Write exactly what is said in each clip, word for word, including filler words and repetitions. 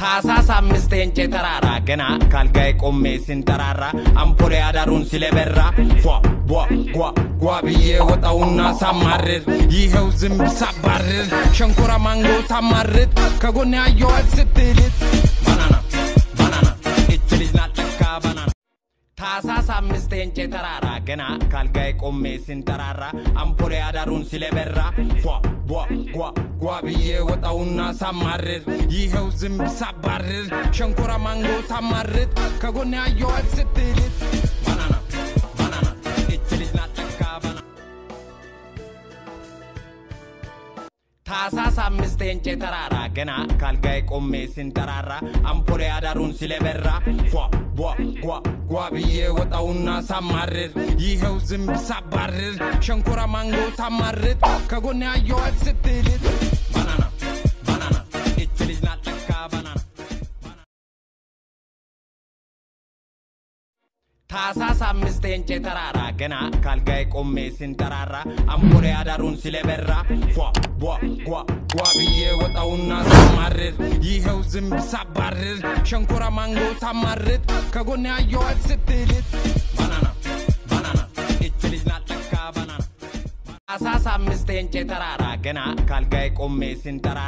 ታሳስ አምስት እንጨ ተራራ ገና ካልጋይ ቆሜ ሲንተራራ አምፖሪ አዳሩን ሲለበራ ፏ ቧ ጓ ጓ ብዬ ወጣውና ሳማርር ይሄው ዝምብ ሳባርር ሸንኮራ ማንጎ ሳማርር ከጎን ያየዋት ስትልት ባናና ባናና እችልና ተካ ባናና ታሳስ አምስት እንጨ ተራራ ገና ካልጋይ ቆሜ ሲንተራራ አምፖሪ አዳሩን ሲለበራ ፏ ቧ ጓ Guabiye watauna samarret Yiheu zimb sabarret Shankora mango samarret Kagone ayo al sitirit Banana, banana Ichilis na taka banana Taasas amiste enche tarara Gena kalgae komme sin tarara Ampore adarun sileberra Fwa, bwa, gwa Guabiye watauna samarret Yiheu zimb sabarret Shankora mango samarret Kagone ayo al sitirit ታሳስ አምስት እንጨ ተራራ ገና ካልጋይ ቆሜ ሲንተራራ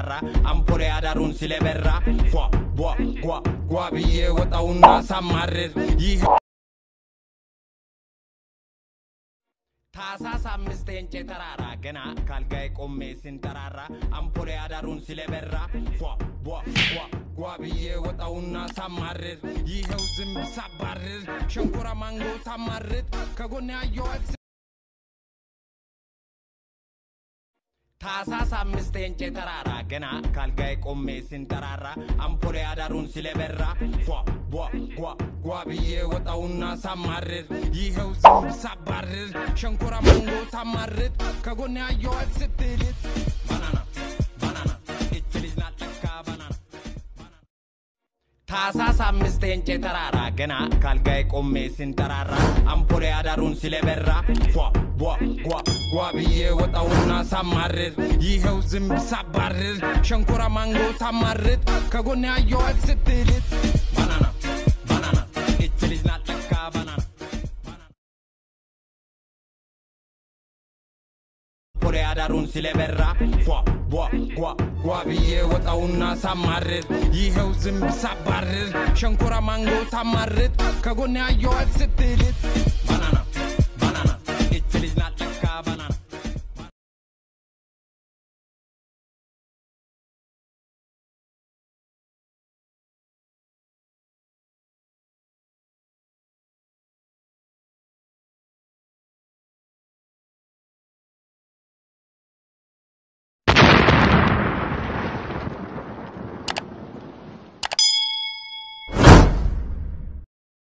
አምፖሪ አዳሩን ሲለበራ ፏ ቧ ጓ ጓ ብዬ ወጣውና ሳማርር ይሄው ዝምብ ሳባርር ሸንኮራ ማንጎ ሳማርር ከጎን ያየዋል ስትልት ባናና ባናና እችልና ተካ ባናና ታሳስ አምስት እንጨ ተራራ ገና ካልጋይ ቆሜ ሲንተራራ አምፖሪ አዳሩን ሲለበራ ፏ ቧ ጓ ጓ ብዬ ወጣውና ሳማርር ይሄው ታሳስ አምስት እንጨ ተራራ ገና ካልጋይ ቆሜ ሲንተራራ አምፖሪ አዳሩን ሲለበራ ፏ ቧ ጓ ጓ ብዬ ወጣውና ሳማርር ይሄው ዝምብ ሳባርር ሸንኮራ ማንጎ ሳማርር ከጎን ያየዋል ታሳስ አምስት እንጨ ተራራ ገና ካልጋይ ቆሜ ሲንተራራ አምፖሪ አዳሩን ሲለበራ ፏ ቧ ጓ ጓ ብዬ ወጣውና ሳማርር ይሄው ዝምብ ሳባርር ሸንኮራ ማንጎ ሳማርር ከጎን ያየዋል ስትልት ባናና ባናና እችልና ተካ ባናና ታሳስ አምስት እንጨ ተራራ ገና ካልጋይ ቆሜ ሲንተራራ አምፖሪ አዳሩን ሲለበራ ፏ ቧ ጓ ጓ ብዬ ወጣውና ሳማርር ይሄው ዝምብ ሳባርር ሸንኮራ ማንጎ ሳማርር ከጎን ያየዋል ስትልት አዳሩን ሲለበራ ፏ ቧ ጓ ጓ ብዬ ወጣውና ሳማርር ይሄው ዝምብ ሳባርር ሸንኮራ ማንጎ ሳማርር ከጎን ያየዋል ስትልት